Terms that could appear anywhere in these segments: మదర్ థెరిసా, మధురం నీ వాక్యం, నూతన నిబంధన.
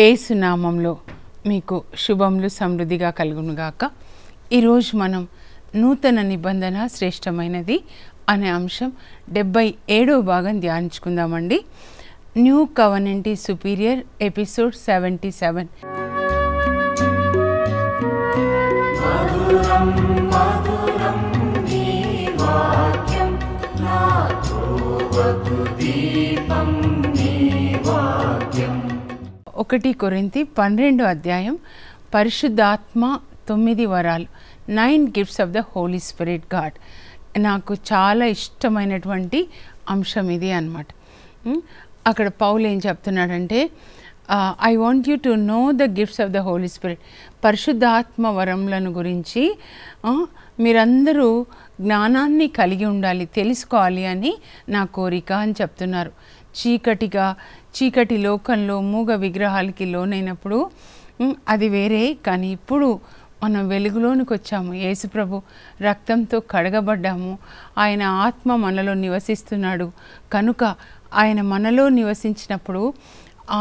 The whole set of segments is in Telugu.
యేసు నామములో మీకు శుభములు సమృద్ధిగా కలుగును గాక। ఈ రోజు మనం నూతన నిబంధన శ్రేష్టమైనది అనే అంశం 77వ భాగం ధ్యానించుకుందామండి। New covenant is superior episode 77। ఒకటి కొరింథీ 12వ అధ్యాయం పరిశుద్ధాత్మ 9 వరాలు, 9 gifts of the holy spirit god. నాకు చాలా ఇష్టమైనటువంటి అంశం ఇది అన్నమాట। అక్కడ పౌలు ఏం చెప్తున్నాడంటే I want you to know the gifts of the holy spirit, పరిశుద్ధాత్మ వరములను గురించి మీరందరూ జ్ఞానాన్ని కలిగి ఉండాలి, తెలుసుకోవాలి అని నా కోరిక అని చెప్తున్నారు। చీకటిగా చీకటి లోకంలో మూగ విగ్రహాలకి లోనైనప్పుడు అది వేరే, కానీ ఇప్పుడు మనం వెలుగులోనికి వచ్చాము, యేసుప్రభు రక్తంతో కడగబడ్డాము, ఆయన ఆత్మ మనలో నివసిస్తున్నాడు కనుక ఆయన మనలో నివసించినప్పుడు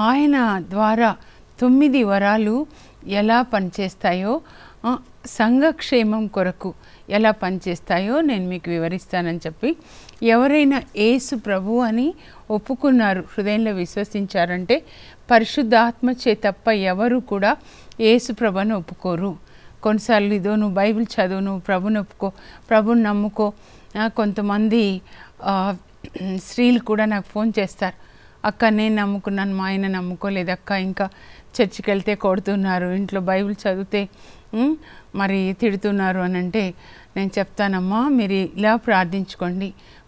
ఆయన ద్వారా 9 వరాలు ఎలా పనిచేస్తాయో, సంఘక్షేమం కొరకు ఎలా పనిచేస్తాయో నేను మీకు వివరిస్తానని చెప్పి, ఎవరైనా యేసు ప్రభు అని ఒప్పుకున్నారు, హృదయంలో విశ్వసించారంటే పరిశుద్ధాత్మ చే తప్ప ఎవరు కూడా యేసు ప్రభుని ఒప్పుకోరు। కొన్నిసార్లు ఇదో నువ్వు బైబిల్ చదువు, నువ్వు ప్రభుని ఒప్పుకో, ప్రభుని నమ్ముకో। కొంతమంది స్త్రీలు కూడా నాకు ఫోన్ చేస్తారు, అక్క నేను నమ్ముకున్నాను, మా ఆయన నమ్ముకోలేదక్క, ఇంకా చర్చికి వెళ్తే కొడుతున్నారు, ఇంట్లో బైబిల్ చదివితే మరి తిడుతున్నారు అని అంటే నేను చెప్తానమ్మా, మీరు ఇలా ప్రార్థించుకోండి,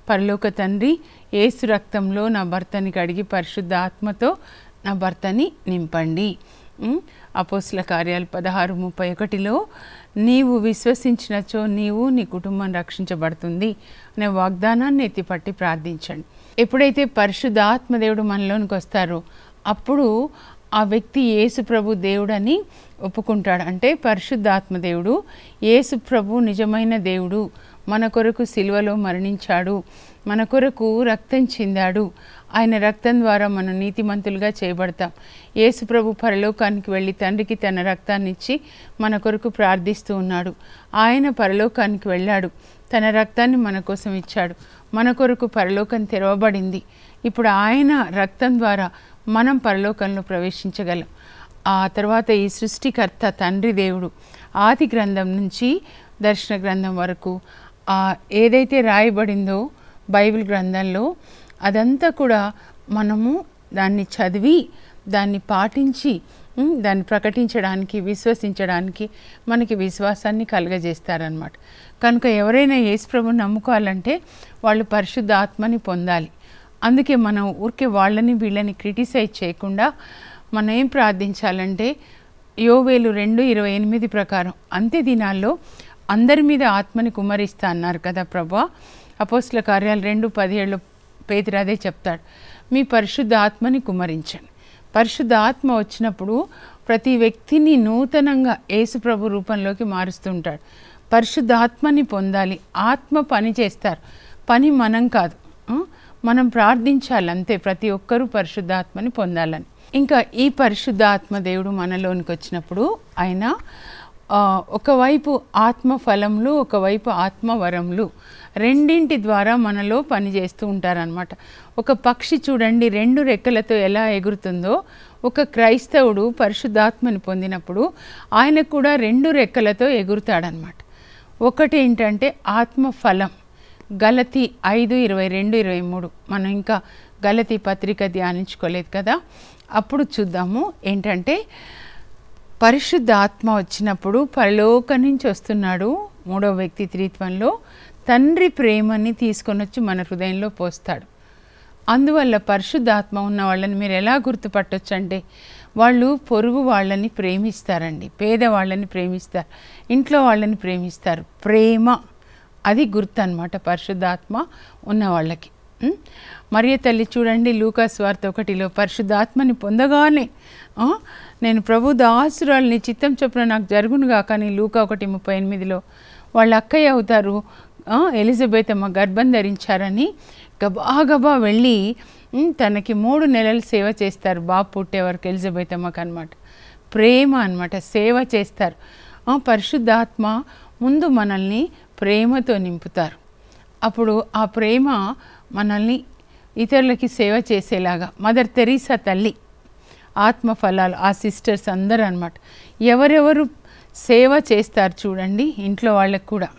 పరలోక తండ్రి యేసు రక్తంలో నా భర్తని కడిగి పరిశుద్ధ ఆత్మతో నా భర్తని నింపండి। అపోస్తుల కార్యాలు 16:31లో నీవు విశ్వసించినచో నీవు నీ కుటుంబం రక్షించబడుతుంది అనే వాగ్దానాన్ని ఎత్తిపట్టి ప్రార్థించండి। ఎప్పుడైతే పరిశుద్ధ ఆత్మదేవుడు మనలోనికి వస్తారో అప్పుడు ఆ వ్యక్తి యేసు ప్రభు దేవుడని ఒప్పుకుంటాడు। అంటే పరిశుద్ధాత్మదేవుడు యేసు ప్రభు నిజమైన దేవుడు, మన కొరకు సిలువలో మరణించాడు, మన కొరకు రక్తం చిందాడు, ఆయన రక్తం ద్వారా మనం నీతిమంతులుగా చేయబడతాం। యేసు ప్రభు పరలోకానికి వెళ్ళి తండ్రికి తన రక్తాన్ని ఇచ్చి మన కొరకు ప్రార్థిస్తూ ఉన్నాడు, ఆయన పరలోకానికి వెళ్ళాడు, తన రక్తాన్ని మన కోసం ఇచ్చాడు, మన కొరకు పరలోకం తెరవబడింది, ఇప్పుడు ఆయన రక్తం ద్వారా మనం పరలోకంలో ప్రవేశించగలం। ఆ తర్వాత ఈ సృష్టికర్త తండ్రి దేవుడు ఆది గ్రంథం నుంచి దర్శన గ్రంథం వరకు ఏదైతే రాయబడిందో బైబిల్ గ్రంథంలో అదంతా కూడా మనము దాన్ని చదివి దాన్ని పాటించి దాన్ని ప్రకటించడానికి, విశ్వసించడానికి మనకి విశ్వాసాన్ని కలుగజేస్తారనమాట। కనుక ఎవరైనా యేసు ప్రభువుని నమ్ముకోవాలంటే వాళ్ళు పరిశుద్ధ ఆత్మని పొందాలి। అందుకే మనం ఊరికే వాళ్ళని వీళ్ళని క్రిటిసైజ్ చేయకుండా మనం ఏం ప్రార్థించాలంటే యోవేలు 2:28 ప్రకారం అంతే దినాల్లో అందరి మీద ఆత్మని కుమ్మరిస్తా అన్నారు కదా ప్రభువా। అపోస్తుల కార్యాలు 2:17 పేతురు అదే చెప్తాడు, మీ పరిశుద్ధ ఆత్మని కుమ్మరించండి। పరిశుద్ధ ఆత్మ వచ్చినప్పుడు ప్రతి వ్యక్తిని నూతనంగా యేసుప్రభు రూపంలోకి మారుస్తుంటాడు। పరిశుద్ధ ఆత్మని పొందాలి, ఆత్మ పని చేస్తారు, పని మనం కాదు, మనం ప్రార్థించాలి అంతే, ప్రతి ఒక్కరూ పరిశుద్ధాత్మని పొందాలని। ఇంకా ఈ పరిశుద్ధాత్మ దేవుడు మనలోనికి వచ్చినప్పుడు ఆయన ఒకవైపు ఆత్మఫలములు, ఒకవైపు ఆత్మవరములు, రెండింటి ద్వారా మనలో పనిచేస్తూ ఉంటారనమాట। ఒక పక్షి చూడండి 2 రెక్కలతో ఎలా ఎగురుతుందో, ఒక క్రైస్తవుడు పరిశుద్ధాత్మని పొందినప్పుడు ఆయన కూడా 2 రెక్కలతో ఎగురుతాడనమాట। ఒకటి ఏంటంటే ఆత్మఫలం, గలతీ 5:22-23 మనం ఇంకా గలతీ పత్రిక ధ్యానించుకోలేదు కదా, అప్పుడు చూద్దాము ఏంటంటే పరిశుద్ధ ఆత్మ వచ్చినప్పుడు పరలోక నుంచి వస్తున్నాడు, మూడవ వ్యక్తి త్రిత్వంలో తండ్రి ప్రేమని తీసుకొని వచ్చి మన హృదయంలో పోస్తాడు। అందువల్ల పరిశుద్ధ ఆత్మ ఉన్న వాళ్ళని మీరు ఎలా గుర్తుపట్టొచ్చు అంటే వాళ్ళు పొరుగు వాళ్ళని ప్రేమిస్తారండి, పేదవాళ్ళని ప్రేమిస్తారు, ఇంట్లో వాళ్ళని ప్రేమిస్తారు, ప్రేమ అది గుర్తు అన్నమాట పరిశుద్ధాత్మ ఉన్న వాళ్ళకి। మరియ తల్లి చూడండి లూకాసువార్త 1లో పరిశుద్ధాత్మని పొందగానే నేను ప్రభు దాసురాలిని, చిత్తం చొప్పున నాకు జరుగునుగా కానీ లూకా 1:38లో వాళ్ళ అక్కయ్య అవుతారు ఎలిజబెత్ అమ్మ గర్భం ధరించారని గబాగబా వెళ్ళి तन की 3 నెలలు సేవ చేస్తారు బాబు పుట్టే వరకు ఎలిజబెత్ అమ్మకు అన్నమాట ప్రేమ అన్నమాట సేవ చేస్తారు ఆ పరిశుద్ధాత్మ ముందు మనల్ని ప్రేమతో నింపుతారు అప్పుడు ఆ ప్రేమ మనల్ని ఇతరులకి సేవ చేసేలాగా మదర్ థెరిసా తల్లి ఆత్మఫలాలు ఆ సిస్టర్స్ అందరూ అన్నమాట ఎవరెవరు సేవ చేస్తారు చూడండి ఇంట్లో వాళ్ళకి కూడా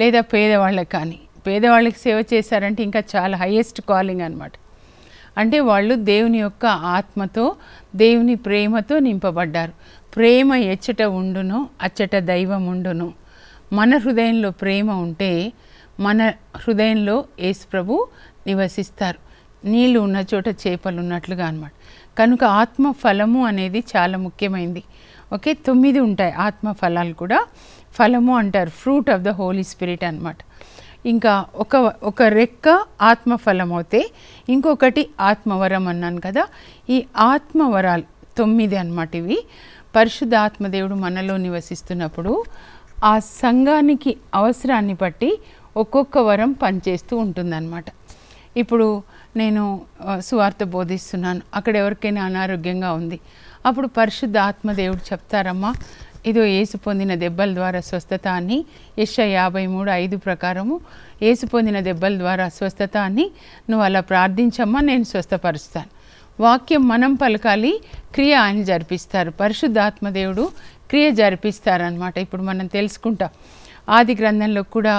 లేదా పేదవాళ్ళకి కానీ పేదవాళ్ళకి సేవ చేశారంటే ఇంకా చాలా హైయెస్ట్ కాలింగ్ అన్నమాట అంటే వాళ్ళు దేవుని యొక్క ఆత్మతో దేవుని ప్రేమతో నింపబడ్డారు ప్రేమ ఎచ్చట ఉండును అచ్చట దైవం ఉండును మన హృదయంలో ప్రేమ ఉంటే మన హృదయంలో యేసు ప్రభు నివసిస్తారు నీళ్ళు ఉన్న చోట చేపలు ఉన్నట్లుగా అన్నమాట కనుక ఆత్మ ఫలము అనేది చాలా ముఖ్యమైనది ఓకే 9 ఉంటాయి ఆత్మ ఫలాలు కూడా ఫలము అంటారు fruit of the holy spirit అన్నమాట ఇంకా ఒక రెక్క ఆత్మఫలం అవుతే ఇంకొకటి ఆత్మవరం అన్నాను కదా ఈ ఆత్మవరాలు 9 అన్నమాట ఇవి పరిశుద్ధ ఆత్మదేవుడు మనలో నివసిస్తున్నప్పుడు ఆ సంఘానికి అవసరాన్ని బట్టి ఒక్కొక్క వరం పనిచేస్తూ ఉంటుందన్నమాట ఇప్పుడు నేను సువార్త బోధిస్తున్నాను అక్కడ ఎవరికైనా అనారోగ్యంగా ఉంది అప్పుడు పరిశుద్ధ ఆత్మదేవుడు చెప్తారమ్మా ఇదో యేసు పొందిన దెబ్బల ద్వారా స్వస్థత అని యెషయా 53:5 ప్రకారము యేసు పొందిన దెబ్బల ద్వారా స్వస్థత అని నువ్వు అలా ప్రార్థించమ్మా నేను స్వస్థపరుస్తాను వాక్యం మనం పలకాలి క్రియ ఆయన జరిపిస్తారు పరిశుద్ధాత్మదేవుడు క్రియ జరిపిస్తారనమాట ఇప్పుడు మనం తెలుసుకుంటాం ఆది గ్రంథంలో కూడా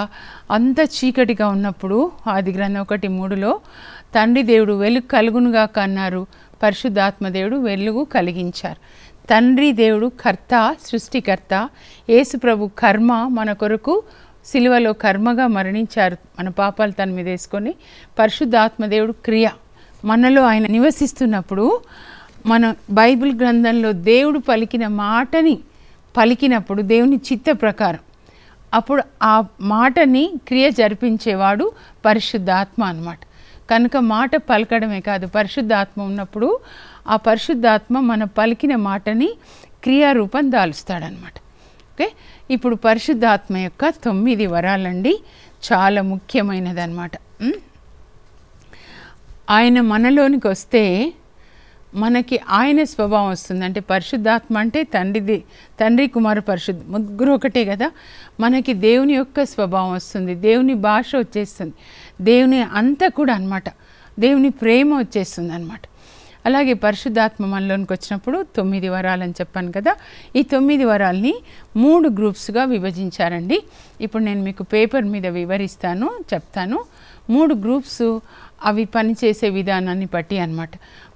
అంత చీకటిగా ఉన్నప్పుడు ఆది గ్రంథం 1:3లో తండ్రి దేవుడు వెలుగు కలుగునుగా అన్నారు పరిశుద్ధాత్మదేవుడు వెలుగు కలిగించారు తండ్రి దేవుడు కర్త సృష్టికర్త యేసు ప్రభు కర్మ మన కొరకు సిలువలో కర్మగా మరణించారు మన పాపాలు తన మీద వేసుకొని పరిశుద్ధాత్మదేవుడు క్రియ మనలో ఆయన నివసిస్తున్నప్పుడు మన బైబిల్ గ్రంథంలో దేవుడు పలికిన మాటని పలికినప్పుడు దేవుని చిత్త ప్రకారం అప్పుడు ఆ మాటని క్రియ జరిపించేవాడు పరిశుద్ధాత్మ అన్నమాట కనుక మాట పలకడమే కాదు పరిశుద్ధాత్మ ఉన్నప్పుడు ఆ పరిశుద్ధాత్మ మన పలికిన మాటని క్రియారూపం దాల్స్తాడనమాట ఓకే ఇప్పుడు పరిశుద్ధాత్మ యొక్క 9 వరాలండి చాలా ముఖ్యమైనదన్నమాట ఆయన మనలోనికి వస్తే మనకి ఆయన స్వభావం వస్తుంది అంటే పరిశుద్ధాత్మ అంటే తండ్రి కుమారు పరిశుద్ధ ముగ్గురు ఒకటే కదా మనకి దేవుని యొక్క స్వభావం వస్తుంది దేవుని భాష వచ్చేస్తుంది దేవుని అంతా కూడా అన్నమాట దేవుని ప్రేమ వచ్చేస్తుంది అన్నమాట అలాగే పరిశుద్ధాత్మ మనలోనికి వచ్చినప్పుడు 9 వరాలని చెప్పాను కదా ఈ 9 వరాలని 3 గ్రూప్స్గా విభజించారండి ఇప్పుడు నేను మీకు పేపర్ మీద వివరిస్తాను చెప్తాను 3 గ్రూప్స్ అవి పనిచేసే విధానాన్ని బట్టి అన్నమాట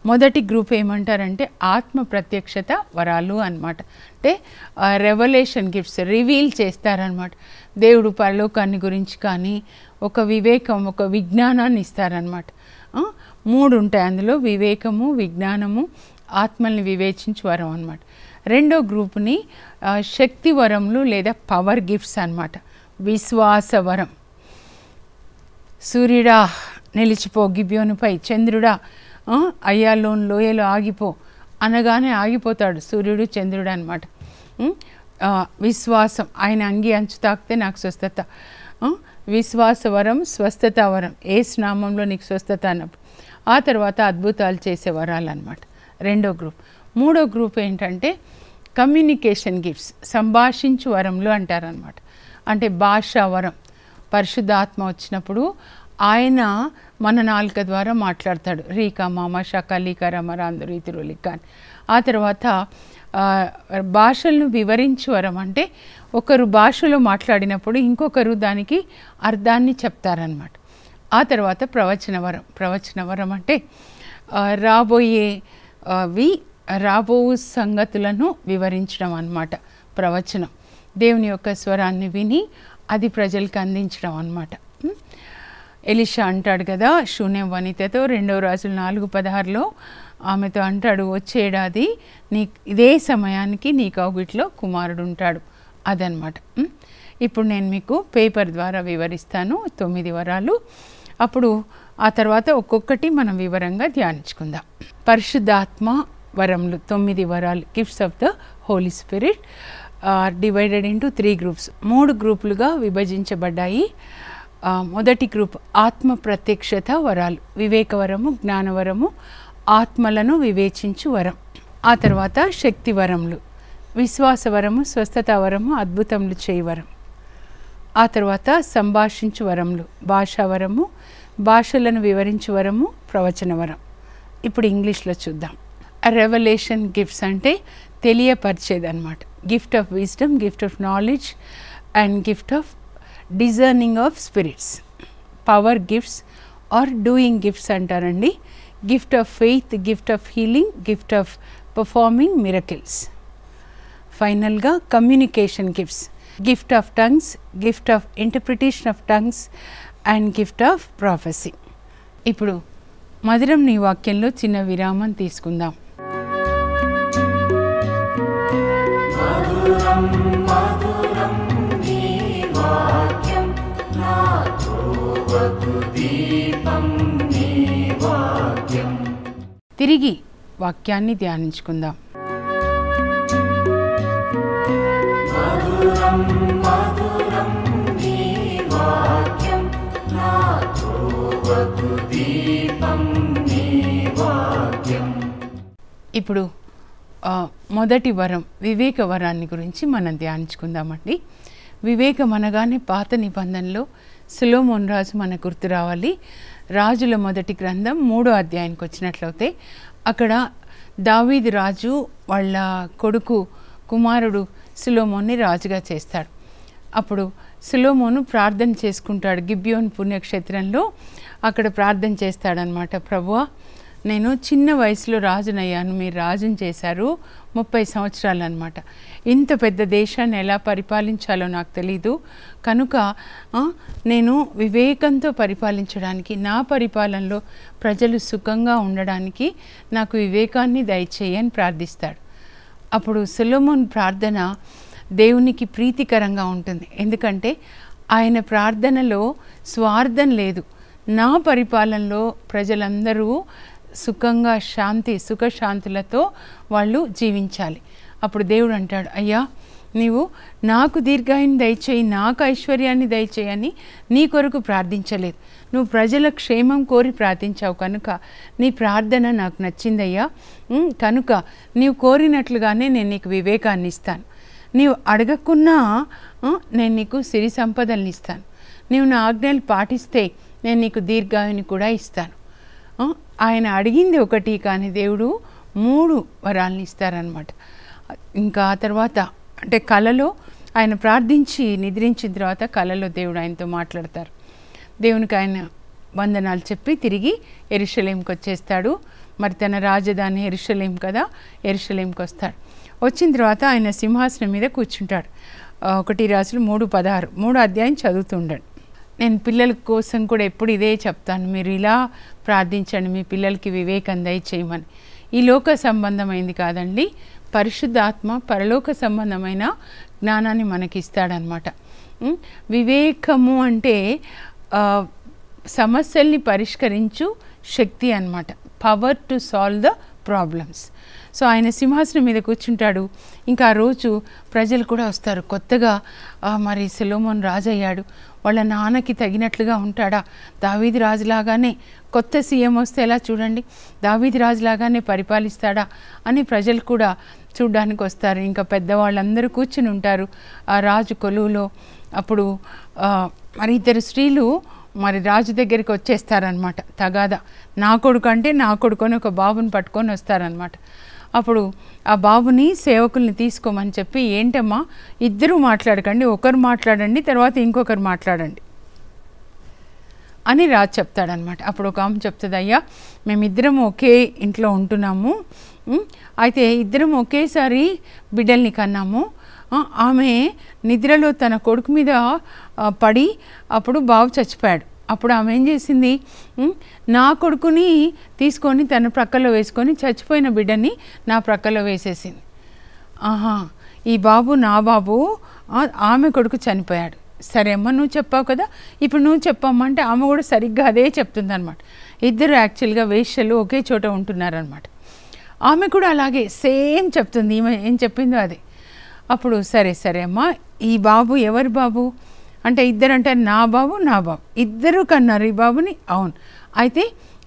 మొదటి గ్రూప్ ఏమంటారంటే ఆత్మ ప్రత్యక్షత వరాలు అన్నమాట అంటే రెవల్యూషన్ గిఫ్ట్స్ రివీల్ చేస్తారనమాట దేవుడు పరలోకాన్ని గురించి కానీ ఒక వివేకం ఒక విజ్ఞానాన్ని ఇస్తారనమాట 3 ఉంటాయి అందులో వివేకము విజ్ఞానము ఆత్మల్ని వివేచించు వరం అన్నమాట రెండో గ్రూప్ని శక్తి వరములు లేదా పవర్ గిఫ్ట్స్ అన్నమాట విశ్వాస వరం సూర్యుడా నిలిచిపో గిబియోనుపై చంద్రుడా అయ్యాలోని లోయలో ఆగిపో అనగానే ఆగిపోతాడు సూర్యుడు చంద్రుడు అన్నమాట విశ్వాసం ఆయన అంగి అంచు తాకితే నాకు స్వస్థత విశ్వాస వరం స్వస్థత వరం ఏ స్నామంలో నీకు స్వస్థత అన్నప్పుడు ఆ తర్వాత అద్భుతాలు చేసే వరాలు అన్నమాట రెండో గ్రూప్ మూడో గ్రూప్ ఏంటంటే కమ్యూనికేషన్ గిఫ్ట్స్ సంభాషించు వరంలో అంటారనమాట అంటే భాషా వరం పరిశుద్ధాత్మ వచ్చినప్పుడు ఆయన మన నాలుక ద్వారా మాట్లాడతాడు రీకా మామ షక లీక రమ రాందు రీతిలో లిక్క ఆ తర్వాత భాషలను వివరించు వరం అంటే ఒకరు భాషలో మాట్లాడినప్పుడు ఇంకొకరు దానికి అర్థాన్ని చెప్తారనమాట ఆ తర్వాత ప్రవచన వరం అంటే రాబో సంగతులను వివరించడం అన్నమాట ప్రవచనం దేవుని యొక్క స్వరాన్ని విని అది ప్రజలకు అందించడం అన్నమాట ఎలీషా అంటాడు కదా శూన్యం వనితతో 2 Kings 4:16 ఆమెతో అంటాడు వచ్చేడాది నీ ఇదే సమయానికి నీ కౌగిట్లో కుమారుడు ఉంటాడు అదనమాట ఇప్పుడు నేను మీకు పేపర్ ద్వారా వివరిస్తాను 9 వరాలు అప్పుడు ఆ తర్వాత ఒక్కొక్కటి మనం వివరంగా ధ్యానించుకుందాం పరిశుద్ధాత్మ వరములు 9 వరాలు gifts of the holy spirit divided into 3 groups 3 గ్రూపులుగా విభజించబడ్డాయి మొదటి గ్రూప్ ఆత్మ ప్రత్యక్షత వరాలు, వివేకవరము, జ్ఞానవరము, ఆత్మలను వివేచించు వరం. ఆ తర్వాత శక్తి వరములు, విశ్వాసవరము, స్వస్థత వరము, అద్భుతములు చేయవరం. ఆ తర్వాత సంభాషించు వరములు, భాషావరము, భాషలను వివరించు వరము, ప్రవచన వరం. ఇప్పుడు ఇంగ్లీష్లో చూద్దాం. రెవల్యూషన్ గిఫ్ట్స్ అంటే తెలియపరిచేది అనమాట. Gift of wisdom, gift of knowledge and gift of discerning of spirits. Power gifts or doing gifts అంటారండి. Gift of faith, gift of healing, gift of performing miracles. ఫైనల్గా communication gifts, gift of tongues, gift of interpretation of tongues and gift of prophecy. ఇప్పుడు మధురం నీ వాక్యంలో చిన్న విరామం తీసుకుందాం. తిరిగి వాక్యాన్ని ధ్యానించుకుందాం. ఇప్పుడు మొదటి వరం వివేక వరాన్ని గురించి మనం ధ్యానించుకుందామండి. వివేకం అనగానే పాత నిబంధనలో సొలొమోను రాజు మనకు గుర్తు రావాలి. రాజుల మొదటి గ్రంథం 3వ అధ్యాయానికి వచ్చినట్లయితే అక్కడ దావీదు రాజు వాళ్ళ కొడుకు కుమారుడు సొలొమోన్ని రాజుగా చేస్తాడు. అప్పుడు సొలొమోను ప్రార్థన చేసుకుంటాడు. గిబ్యోను పుణ్యక్షేత్రంలో అక్కడ ప్రార్థన చేస్తాడనమాట. ప్రభువా, నేను చిన్న వయసులో రాజునయ్యాను, మీరు రాజుని చేశారు, 30 సంవత్సరాలు అనమాట. ఇంత పెద్ద దేశాన్ని ఎలా పరిపాలించాలో నాకు తెలీదు, కనుక నేను వివేకంతో పరిపాలించడానికి, నా పరిపాలనలో ప్రజలు సుఖంగా ఉండడానికి నాకు వివేకాన్ని దయచేయి అని ప్రార్థిస్తాడు. అప్పుడు సొలొమోను ప్రార్థన దేవునికి ప్రీతికరంగా ఉంటుంది. ఎందుకంటే ఆయన ప్రార్థనలో స్వార్థం లేదు. నా పరిపాలనలో ప్రజలందరూ సుఖంగా, సుఖశాంతులతో వాళ్ళు జీవించాలి. అప్పుడు దేవుడు అంటాడు, అయ్యా నీవు నాకు దీర్ఘాయుని దయచేయి, నాకు ఐశ్వర్యాన్ని దయచేయని నీ కొరకు ప్రార్థించలేదు, నువ్వు ప్రజల క్షేమం కోరి ప్రార్థించావు, కనుక నీ ప్రార్థన నాకు నచ్చిందయ్యా, కనుక నీవు కోరినట్లుగానే నేను నీకు వివేకాన్ని ఇస్తాను, నీవు అడగకున్నా నేను నీకు సిరి సంపదల్ని ఇస్తాను, నీవు నా ఆజ్ఞలు పాటిస్తే నేను నీకు దీర్ఘాయుని కూడా ఇస్తాను. ఆయన అడిగింది ఒకటి, కానీ దేవుడు 3 వరాలని ఇస్తారనమాట. ఇంకా ఆ తర్వాత అంటే కళలో ఆయన ప్రార్థించి నిద్రించిన తర్వాత కళలో దేవుడు ఆయనతో మాట్లాడతారు. దేవునికి ఆయన వందనాలు చెప్పి తిరిగి యెరూషలేముకి వచ్చేస్తాడు. మరి తన రాజధాని యెరూషలేము కదా, యెరూషలేముకి వస్తాడు. వచ్చిన తర్వాత ఆయన సింహాసనం మీద కూర్చుంటాడు. 1 రాజులు 3:16 3వ అధ్యాయం చదువుతూ ఉండండి. నేను పిల్లల కోసం కూడా ఎప్పుడు ఇదే చెప్తాను, మీరు ఇలా ప్రార్థించండి, మీ పిల్లలకి వివేకం దయచేయమని. ఈ లోక సంబంధమైంది కాదండి, పరిశుద్ధాత్మ పరలోక సంబంధమైన జ్ఞానాన్ని మనకి ఇస్తాడనమాట. వివేకము అంటే సమస్యల్ని పరిష్కరించు శక్తి అనమాట. Power to solve the problems. So ఆయన సింహాసనం మీద కూర్చుంటాడు. ఇంకా ఆ రోజు ప్రజలు కూడా వస్తారు. కొత్తగా మరి సొలొమోను రాజు అయ్యాడు, వాళ్ళ నాన్నకి తగినట్లుగా ఉంటాడా, దావీదు రాజులాగానే కొత్త సీఎం వస్తే ఎలా చూడండి, దావీదు రాజులాగానే పరిపాలిస్తాడా అని ప్రజలు కూడా చూడ్డానికి వస్తారు. ఇంకా పెద్దవాళ్ళందరూ కూర్చుని ఉంటారు ఆ రాజు కొలువులో. అప్పుడు మరి 2 స్త్రీలు మరి రాజు దగ్గరికి వచ్చేస్తారనమాట. తగాదా, నా కొడుకు అంటే నా కొడుకుని ఒక బాబుని పట్టుకొని వస్తారనమాట. అప్పుడు ఆ బాబుని సేవకుల్ని తీసుకోమని చెప్పి, ఏంటమ్మా ఇద్దరూ మాట్లాడకండి, ఒకరు మాట్లాడండి తర్వాత ఇంకొకరు మాట్లాడండి అని రాజు చెప్తాడనమాట. అప్పుడు ఒక ఆమె చెప్తుంది, అయ్యా మేమిద్దరం ఒకే ఇంట్లో ఉంటున్నాము, అయితే ఇద్దరం ఒకేసారి బిడ్డల్ని కన్నాము, ఆమె నిద్రలో తన కొడుకు మీద పడి అప్పుడు బాబు చచ్చిపోయాడు. అప్పుడు ఆమె ఏం చేసింది, నా కొడుకుని తీసుకొని తన ప్రక్కలో వేసుకొని చచ్చిపోయిన బిడ్డని నా ప్రక్కలో వేసేసింది. ఆహా, ఈ బాబు నా బాబు, ఆమె కొడుకు చనిపోయాడు. సరే అమ్మ నువ్వు చెప్పావు కదా, ఇప్పుడు నువ్వు చెప్పమ్మా అంటే ఆమె కూడా సరిగ్గా అదే చెప్తుంది అనమాట. ఇద్దరు యాక్చువల్గా వేశ్యలు ఒకే చోట ఉంటున్నారనమాట. ఆమె కూడా అలాగే సేమ్ చెప్తుంది, ఈమె ఏం చెప్పిందో అదే. అప్పుడు సరే సరే అమ్మ, ఈ బాబు ఎవరి బాబు, అంటే ఇద్దరంటే నా బాబు ఇద్దరు కన్నారు ఈ బాబుని. అవును, అయితే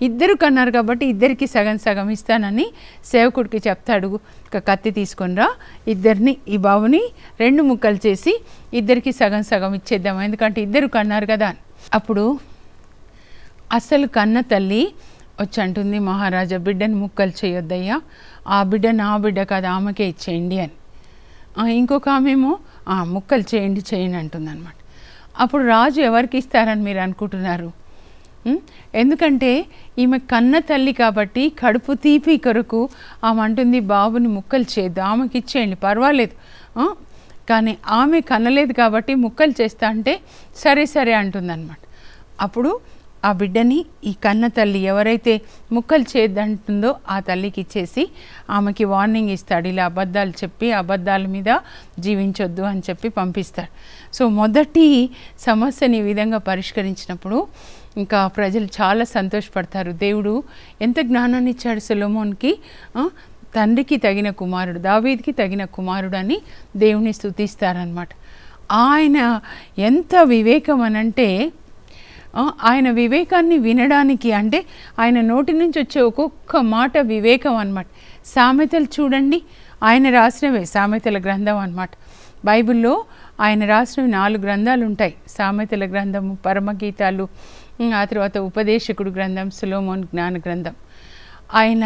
ఇద్దరు కన్నారు కాబట్టి ఇద్దరికి సగం సగం ఇస్తానని సేవకుడికి చెప్తాడు. ఒక కత్తి తీసుకొనిరా, ఇద్దరిని ఈ బాబుని రెండు ముక్కలు చేసి ఇద్దరికి సగం సగం ఇచ్చేద్దాం, ఎందుకంటే ఇద్దరు కన్నారు కదా. అప్పుడు అసలు కన్న తల్లి వచ్చి అంటుంది, మహారాజా బిడ్డను ముక్కలు చేయొద్దయ్యా, ఆ బిడ్డ నా బిడ్డ కాదు ఆమెకే ఇచ్చేయండి అని. ఇంకొక ఆమెమో ముక్కలు చేయండి అంటుంది అనమాట. అప్పుడు రాజు ఎవరికి ఇస్తారని మీరు అనుకుంటున్నారు? ఎందుకంటే ఈమె కన్న తల్లి కాబట్టి కడుపు తీపి కొరకు ఆమె అంటుంది బాబుని ముక్కలు చేద్దాం, ఆమెకి ఇచ్చేయండి పర్వాలేదు. కానీ ఆమె కనలేదు కాబట్టి ముక్కలు చేస్తా అంటే సరే సరే అంటుంది అనమాట. అప్పుడు ఆ బిడ్డని ఈ కన్న తల్లి ఎవరైతే ముక్కలు చేద్దంటుందో ఆ తల్లికి ఇచ్చేసి ఆమెకి వార్నింగ్ ఇస్తాడు, ఇలా అబద్ధాలు చెప్పి అబద్ధాల మీద జీవించొద్దు అని చెప్పి పంపిస్తాడు. సో మొదటి సమస్యని ఈ విధంగా పరిష్కరించినప్పుడు ఇంకా ప్రజలు చాలా సంతోషపడతారు. దేవుడు ఎంత జ్ఞానాన్ని ఇచ్చాడు సొలొమోన్కి, తండ్రికి తగిన కుమారుడు, దావీద్కి తగిన కుమారుడు అని దేవుని స్తుతిస్తారనమాట. ఆయన ఎంత వివేకం అనంటే ఆయన వివేకాన్ని వినడానికి, అంటే ఆయన నోటి నుంచి వచ్చే ఒక్కొక్క మాట వివేకం అనమాట. సామెతలు చూడండి, ఆయన రాసినవే సామెతల గ్రంథం అనమాట. బైబిల్లో ఆయన రాసినవి 4 గ్రంథాలు ఉంటాయి, సామెతల గ్రంథము, పరమగీతాలు, ఆ తర్వాత ఉపదేశకుడు గ్రంథం, సొలొమోన్ జ్ఞాన గ్రంథం. ఆయన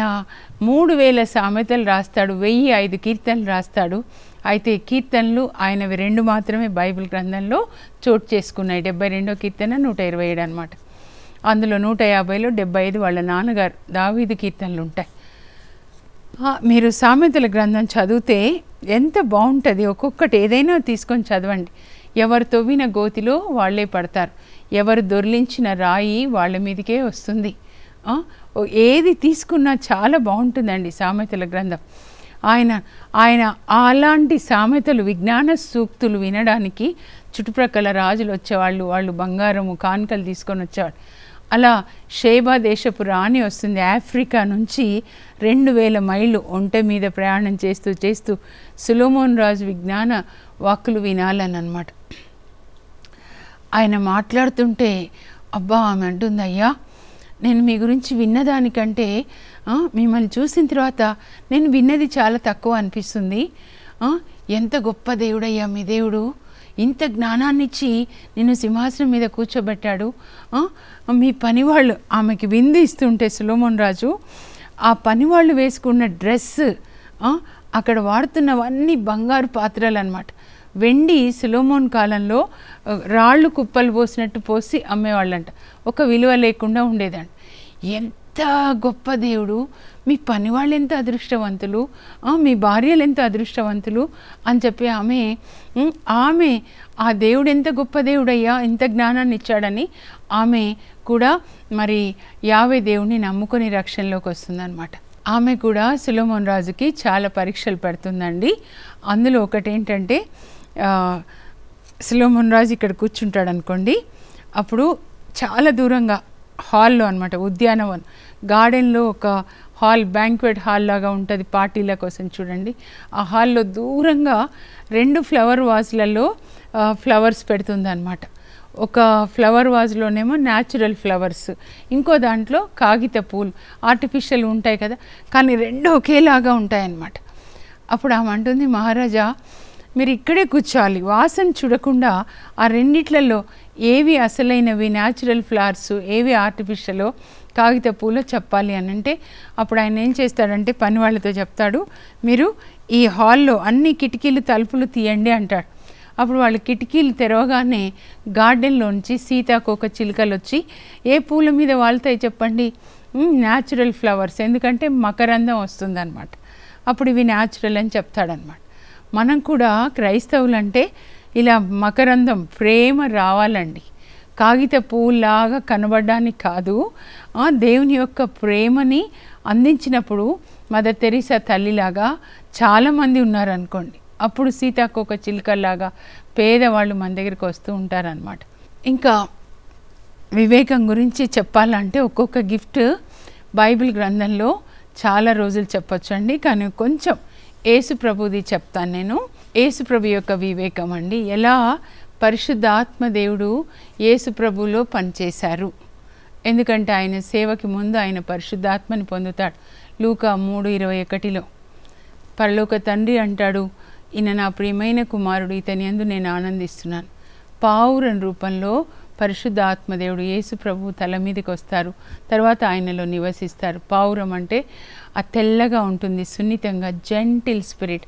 3000 సామెతలు రాస్తాడు, 1005 కీర్తనలు రాస్తాడు. అయితే కీర్తనలు ఆయనవి 2 మాత్రమే బైబిల్ గ్రంథంలో చోటు చేసుకున్నాయి, 72వ కీర్తన 127 అనమాట. అందులో 150లో 75 వాళ్ళ నాన్నగారు దావీదు కీర్తనలు ఉంటాయి. మీరు సామెతల గ్రంథం చదివితే ఎంత బాగుంటుంది, ఒక్కొక్కటి ఏదైనా తీసుకొని చదవండి. ఎవరు తవ్విన గోతిలో వాళ్ళే పడతారు, ఎవరు దొర్లించిన రాయి వాళ్ళ మీదకే వస్తుంది. ఏది తీసుకున్నా చాలా బాగుంటుందండి సామెతల గ్రంథం. ఆయన అలాంటి సామెతలు, విజ్ఞాన సూక్తులు వినడానికి చుట్టుప్రక్కల రాజులు వచ్చేవాళ్ళు, వాళ్ళు బంగారము కానుకలు తీసుకొని వచ్చేవాళ్ళు. అలా షేబా దేశపు రాణి వస్తుంది ఆఫ్రికా నుంచి 2000 మైళ్ళు ఒంటె మీద ప్రయాణం చేస్తూ చేస్తూ సొలొమోన్ రాజు విజ్ఞాన వాక్కులు వినాలని అనమాట. ఆయన మాట్లాడుతుంటే అబ్బా ఆమె అంటుంది, అయ్యా నేను మీ గురించి విన్నదానికంటే మిమ్మల్ని చూసిన తర్వాత నేను విన్నది చాలా తక్కువ అనిపిస్తుంది. ఎంత గొప్ప దేవుడయ్యా మీ దేవుడు, ఇంత జ్ఞానాన్నిచ్చి నిన్ను సింహాసనం మీద కూర్చోబెట్టాడు. మీ పనివాళ్ళు, ఆమెకి విందు ఇస్తుంటే సొలొమోన్ రాజు, ఆ పనివాళ్ళు వేసుకున్న డ్రెస్, అక్కడ వాడుతున్నవన్నీ బంగారు పాత్రలు అనమాట. వెండి సొలొమోన్ కాలంలో రాళ్ళు కుప్పలు పోసినట్టు పోసి అమ్మేవాళ్ళంట, ఒక విలువ లేకుండా ఉండేదంట. ఎంత గొప్ప దేవుడు, మీ పని వాళ్ళు ఎంత అదృష్టవంతులు, మీ భార్యలు ఎంత అదృష్టవంతులు అని చెప్పి ఆమె ఆ దేవుడు ఎంత గొప్ప దేవుడయ్యా, ఇంత జ్ఞానాన్ని ఇచ్చాడని ఆమె కూడా మరి యావే దేవుడిని నమ్ముకొని రక్షణలోకి వస్తుందన్నమాట. ఆమె కూడా సొలొమోన్ రాజుకి చాలా పరీక్షలు పెడుతుందండి. అందులో ఒకటి ఏంటంటే, సొలొమోన్ రాజు ఇక్కడ కూర్చుంటాడు అనుకోండి, అప్పుడు చాలా దూరంగా హాల్లో అనమాట, ఉద్యానవనం గార్డెన్లో ఒక హాల్, బ్యాంక్వెట్ హాల్ లాగా ఉంటుంది పార్టీల కోసం చూడండి. ఆ హాల్లో దూరంగా 2 ఫ్లవర్ వాజ్లలో ఫ్లవర్స్ పెడుతుందన్నమాట. ఒక ఫ్లవర్ వాజ్లోనేమో న్యాచురల్ ఫ్లవర్స్, ఇంకో దాంట్లో కాగిత పూలు ఆర్టిఫిషియల్ ఉంటాయి కదా, కానీ 2 ఒకేలాగా ఉంటాయన్నమాట. అప్పుడు ఆమె అంటుంది, మహారాజా మీరు ఇక్కడే కూర్చోవాలి, వాసన చూడకుండా ఆ రెండిట్లలో ఏవి అసలైనవి న్యాచురల్ ఫ్లవర్స్, ఏవి ఆర్టిఫిషియల్ కాగిత పూలు చెప్పాలి అని అంటే, అప్పుడు ఆయన ఏం చేస్తాడంటే పని వాళ్ళతో చెప్తాడు, మీరు ఈ హాల్లో అన్ని కిటికీలు తలుపులు తీయండి అంటాడు. అప్పుడు వాళ్ళు కిటికీలు తెరవగానే గార్డెన్లోంచి సీతాకోక చిలుకలు వచ్చి ఏ పూల మీద వాళ్తాయి చెప్పండి, న్యాచురల్ ఫ్లవర్స్, ఎందుకంటే మకరందం వస్తుందన్నమాట. అప్పుడు ఇవి న్యాచురల్ అని చెప్తాడనమాట. మనం కూడా క్రైస్తవులంటే ఇలా మకరందం ప్రేమ రావాలండి, కాగిత పూలాగా కనబడడానికి కాదు, దేవుని యొక్క ప్రేమని అందించినప్పుడు మదర్ తెరీసా తల్లిలాగా చాలామంది ఉన్నారనుకోండి, అప్పుడు సీతాకోక చిలుకల్లాగా పేదవాళ్ళు మన దగ్గరికి వస్తూ ఉంటారనమాట. ఇంకా వివేకం గురించి చెప్పాలంటే ఒక్కొక్క గిఫ్ట్ బైబిల్ గ్రంథంలో చాలా రోజులు చెప్పొచ్చండి, కానీ కొంచెం యేసుప్రభుది చెప్తాను నేను. యేసుప్రభు యొక్క వివేకం అండి, ఎలా పరిశుద్ధాత్మ దేవుడు యేసు ప్రభువులో పనిచేశారు. ఎందుకంటే ఆయన సేవకి ముందు ఆయన పరిశుద్ధాత్మని పొందుతాడు. లూకా 3:21లో పరలోక తండ్రి అంటాడు, ఈయన నా ప్రియమైన కుమారుడు, ఇతని యందు నేను ఆనందిస్తున్నాను. పావురం రూపంలో పరిశుద్ధాత్మ దేవుడు యేసు ప్రభు తల మీదకి వస్తారు, తర్వాత ఆయనలో నివసిస్తారు. పావురం అంటే ఆ తెల్లగా ఉంటుంది, సున్నితంగా, జెంటిల్ స్పిరిట్,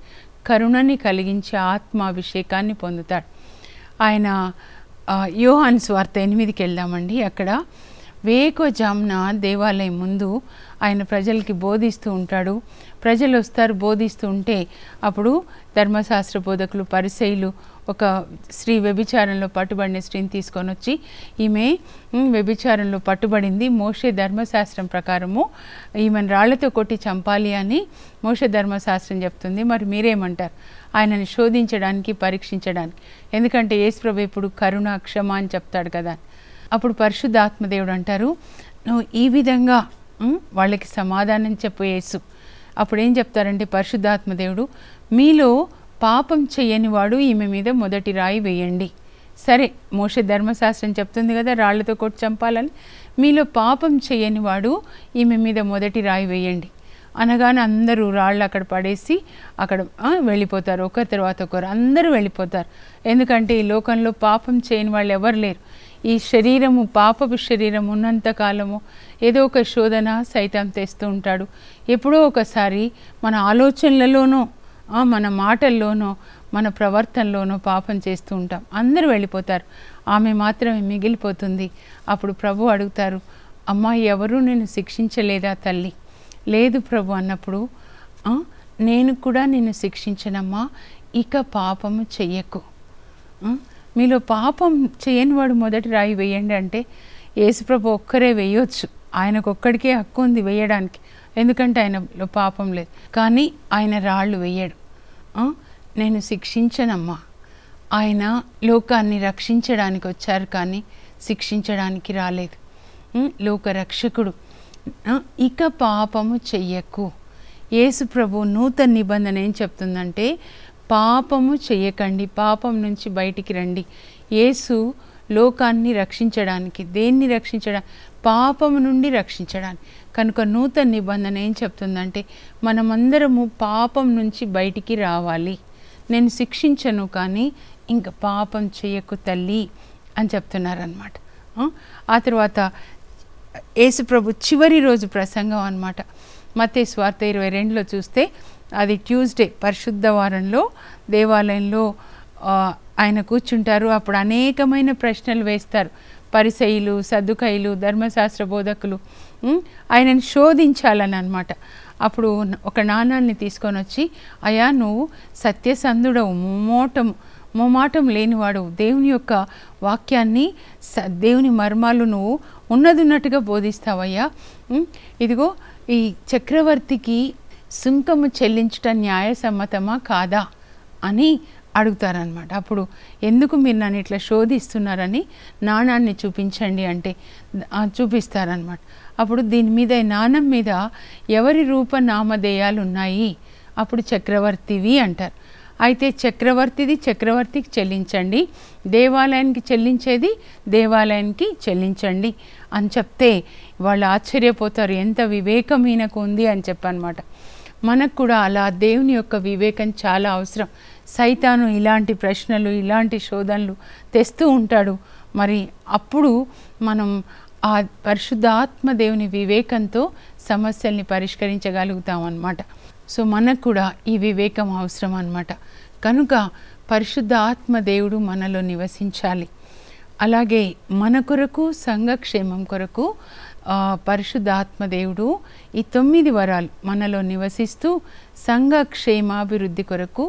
కరుణని కలిగించే ఆత్మాభిషేకాన్ని పొందుతాడు ఆయన. యోహాను సువార్త 8కి వెళ్దామండి. అక్కడ వేకోజామున దేవాలయం ముందు ఆయన ప్రజలకి బోధిస్తూ ఉంటాడు. ప్రజలు వస్తారు, బోధిస్తూ ఉంటే అప్పుడు ధర్మశాస్త్ర బోధకులు, పరిసయ్యులు ఒక స్త్రీ వ్యభిచారంలో పట్టుబడిన స్త్రీని తీసుకొని వచ్చి, ఈమె వ్యభిచారంలో పట్టుబడింది, మోషే ధర్మశాస్త్రం ప్రకారము ఈమెను రాళ్లతో కొట్టి చంపాలి అని మోషే ధర్మశాస్త్రం చెప్తుంది, మరి మీరేమంటారు ఆయనని శోధించడానికి, పరీక్షించడానికి. ఎందుకంటే యేసుప్రభు ఇప్పుడు కరుణ, క్షమ అని చెప్తాడు కదా. అప్పుడు పరిశుద్ధాత్మదేవుడు అంటారు, నువ్వు ఈ విధంగా వాళ్ళకి సమాధానం చెప్పు యేసు. అప్పుడు ఏం చెప్తారంటే పరిశుద్ధాత్మదేవుడు, మీలో పాపం చేయనివాడు ఈమె మీద మొదటి రాయి వేయండి. సరే, మోషే ధర్మశాస్త్రం చెప్తుంది కదా రాళ్లతో కొట్టి చంపాలని, మీలో పాపం చేయనివాడు ఈమె మీద మొదటి రాయి వేయండి అనగానే అందరూ రాళ్ళు అక్కడ పడేసి అక్కడ వెళ్ళిపోతారు. ఒకరి తర్వాత ఒకరు అందరూ వెళ్ళిపోతారు. ఎందుకంటే ఈ లోకంలో పాపం చేయని వాళ్ళు ఎవరు లేరు. ఈ శరీరము, పాపపు శరీరం ఉన్నంతకాలము ఏదో ఒక శోధన సైతం తెస్తూ ఉంటాడు. ఎప్పుడో ఒకసారి మన ఆలోచనలలోనో, మన మాటల్లోనో, మన ప్రవర్తనలోనో పాపం చేస్తూ ఉంటాం. అందరూ వెళ్ళిపోతారు, ఆమె మాత్రమే మిగిలిపోతుంది. అప్పుడు ప్రభు అడుగుతారు, అమ్మా ఎవరూ నిన్ను శిక్షించలేదా తల్లి? లేదు ప్రభు అన్నప్పుడు, నేను కూడా నిన్ను శిక్షించనమ్మా, ఇక పాపము చెయ్యకు, మీలో పాపం చేయని వాడు మొదటి రాయి వేయండి అంటే యేసుప్రభు ఒక్కరే వేయొచ్చు, ఆయనకొక్కడికే హక్కు ఉంది వేయడానికి, ఎందుకంటే ఆయనలో పాపం లేదు. కానీ ఆయన రాళ్ళు వేయడు. నేను శిక్షించనమ్మా, ఆయన లోకాన్ని రక్షించడానికి వచ్చారు కానీ శిక్షించడానికి రాలేదు, లోకరక్షకుడు, ఇక పాపము చెయ్యకు. యేసుప్రభు నూతన నిబంధన ఏం చెప్తుందంటే పాపము చేయకండి, పాపం నుంచి బయటికి రండి. యేసు లోకాన్ని రక్షించడానికి, దేన్ని రక్షించడానికి? పాపము నుండి రక్షించడానికి. కనుక నూతన నిబంధన ఏం చెప్తుందంటే మనమందరము పాపం నుంచి బయటికి రావాలి. నేను శిక్షించను కానీ ఇంకా పాపం చేయకు తల్లి అని చెప్తున్నారనమాట. ఆ తర్వాత యేసు ప్రభు చివరి రోజు ప్రసంగం అనమాట. మత్తయి సువార్త 22లో చూస్తే అది ట్యూస్డే పరిశుద్ధ వారంలో దేవాలయంలో ఆయన కూర్చుంటారు. అప్పుడు అనేకమైన ప్రశ్నలు వేస్తారు పరిసయ్యులు, సద్దుకయ్యులు, ధర్మశాస్త్ర బోధకులు, ఆయనను శోధించాలని అనమాట. అప్పుడు ఒక నాణాన్ని తీసుకొని వచ్చి, అయ్యా నువ్వు సత్యసంధుడవు, మొమాటం లేనివాడు, దేవుని యొక్క వాక్యాన్ని, దేవుని మర్మాలు నువ్వు ఉన్నదిన్నట్టుగా బోధిస్తావయ్యా, ఇదిగో ఈ చక్రవర్తికి సుంకము చెల్లించుట న్యాయసమ్మతమా కాదా అని అడుగుతారనమాట. అప్పుడు ఎందుకు మీరు నన్ను ఇట్లా శోధిస్తున్నారని నాణాన్ని చూపించండి అంటే చూపిస్తారనమాట. అప్పుడు దీని మీద, నాణం మీద ఎవరి రూప నామధేయాలు ఉన్నాయి? అప్పుడు చక్రవర్తివి అంటారు. అయితే చక్రవర్తిది చక్రవర్తికి చెల్లించండి, దేవాలయానికి చెల్లించేది దేవాలయానికి చెల్లించండి అని చెప్తే వాళ్ళు ఆశ్చర్యపోతారు, ఎంత వివేకం ఈయనకు ఉంది అని చెప్పనమాట. మనకు కూడా అలా దేవుని యొక్క వివేకం చాలా అవసరం. సైతాను ఇలాంటి ప్రశ్నలు, ఇలాంటి శోధనలు తెస్తూ ఉంటాడు. మరి అప్పుడు మనం ఆ పరిశుద్ధాత్మ దేవుని వివేకంతో సమస్యల్ని పరిష్కరించగలుగుతాం అన్నమాట. సో మనకు కూడా ఈ వివేకం అవసరం అన్నమాట. కనుక పరిశుద్ధాత్మ దేవుడు మనలో నివసించాలి. అలాగే మన కొరకు, సంఘక్షేమం కొరకు పరిశుద్ధాత్మ దేవుడు ఈ 9 వరాలు మనలో నివసిస్తూ సంఘక్షేమాభివృద్ధి కొరకు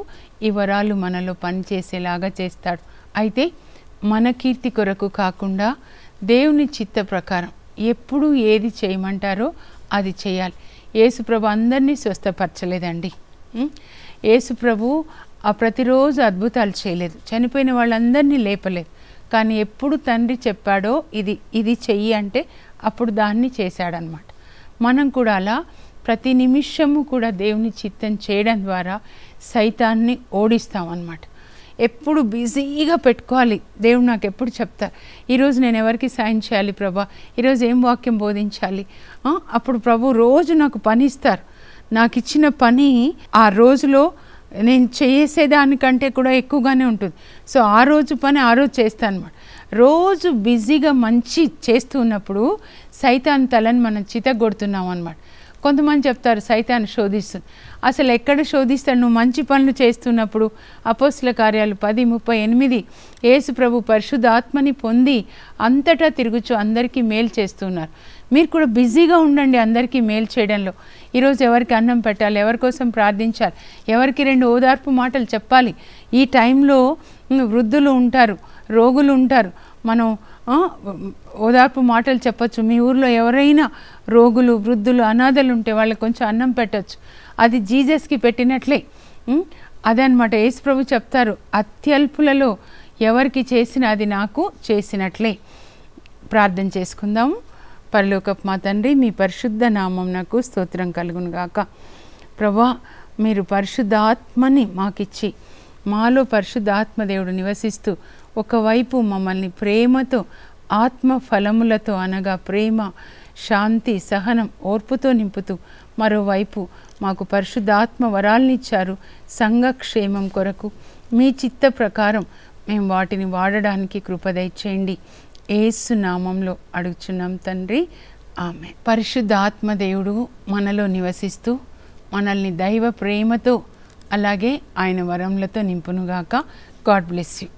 ఈ వరాలు మనలో పనిచేసేలాగా చేస్తాడు. అయితే మన కీర్తి కొరకు కాకుండా దేవుని చిత్త ప్రకారం ఎప్పుడు ఏది చేయమంటారో అది చేయాలి. యేసుప్రభు అందరినీ స్వస్థపరచలేదండి. యేసుప్రభు ప్రతిరోజు అద్భుతాలు చేయలేదు, చనిపోయిన వాళ్ళందరినీ లేపలేదు. కానీ ఎప్పుడు తండ్రి చెప్పాడో ఇది ఇది చెయ్యి అంటే అప్పుడు దాన్ని చేశాడనమాట. మనం కూడా అలా ప్రతి నిమిషము కూడా దేవుని చిత్తం చేయడం ద్వారా సైతాన్ని ఓడిస్తామన్నమాట. ఎప్పుడు బిజీగా పెట్టుకోవాలి. దేవుడు నాకు ఎప్పుడు చెప్తారు ఈ రోజు నేను ఎవరికి సాయం చేయాలి ప్రభువా, ఈ రోజు ఏం వాక్యం బోధించాలి, అప్పుడు ప్రభు రోజు నాకు పని ఇస్తారు. నాకు ఇచ్చిన పని ఆ రోజులో నేను చేసేదానికంటే కూడా ఎక్కువగానే ఉంటుంది. సో ఆ రోజు పని ఆ రోజు చేస్తాను అన్నమాట. రోజు బిజీగా మంచి చేస్తున్నప్పుడు సైతాన్ తలని మనం చితగొడుతున్నాం అన్నమాట. కొంతమంది చెప్తారు సైతాన్ శోధిస్తుంది. అసలు ఎక్కడ శోధిస్తాడు? నువ్వు మంచి పనులు చేస్తున్నప్పుడు. అపోస్తుల కార్యాలు 10:38 యేసు ప్రభు పరిశుద్ధ ఆత్మని పొంది అంతటా తిరుగుచు అందరికీ మేలు చేస్తున్నారు. మీరు కూడా బిజీగా ఉండండి అందరికీ మేలు చేయడంలో. ఈరోజు ఎవరికి అన్నం పెట్టాలి, ఎవరి కోసం ప్రార్థించాలి, ఎవరికి రెండు ఓదార్పు మాటలు చెప్పాలి. ఈ టైంలో వృద్ధులు ఉంటారు, రోగులు ఉంటారు. మనం ఓదార్పు మాటలు చెప్పచ్చు. మీ ఊర్లో ఎవరైనా రోగులు, వృద్ధులు, అనాథలు ఉంటే వాళ్ళకి కొంచెం అన్నం పెట్టచ్చు. అది జీజస్కి పెట్టినట్లే. అదనమాట యేసు ప్రభు చెప్తారు, అత్యల్పులలో ఎవరికి చేసిన అది నాకు చేసినట్లే. ప్రార్థన చేసుకుందాము. పరలోకపు మా తండ్రి, మీ పరిశుద్ధ నామం నాకు స్తోత్రం కలుగును గాక. ప్రభువా, మీరు పరిశుద్ధాత్మని మాకిచ్చి మాలో పరిశుద్ధాత్మదేవుడు నివసిస్తూ ఒకవైపు మమ్మల్ని ప్రేమతో, ఆత్మ ఫలములతో అనగా ప్రేమ, శాంతి, సహనం, ఓర్పుతో నింపుతూ, మరోవైపు మాకు పరిశుద్ధాత్మ వరాలని ఇచ్చారు సంఘక్షేమం కొరకు. మీ చిత్త ప్రకారం మేము వాటిని వాడడానికి కృపదయచేయండి. యేసు నామంలో అడుగుచున్నాం తండ్రి, ఆమేన్. పరిశుద్ధాత్మదేవుడు మనలో నివసిస్తూ మనల్ని దైవ ప్రేమతో అలాగే ఆయన వరములతో నింపునుగాక. God bless you.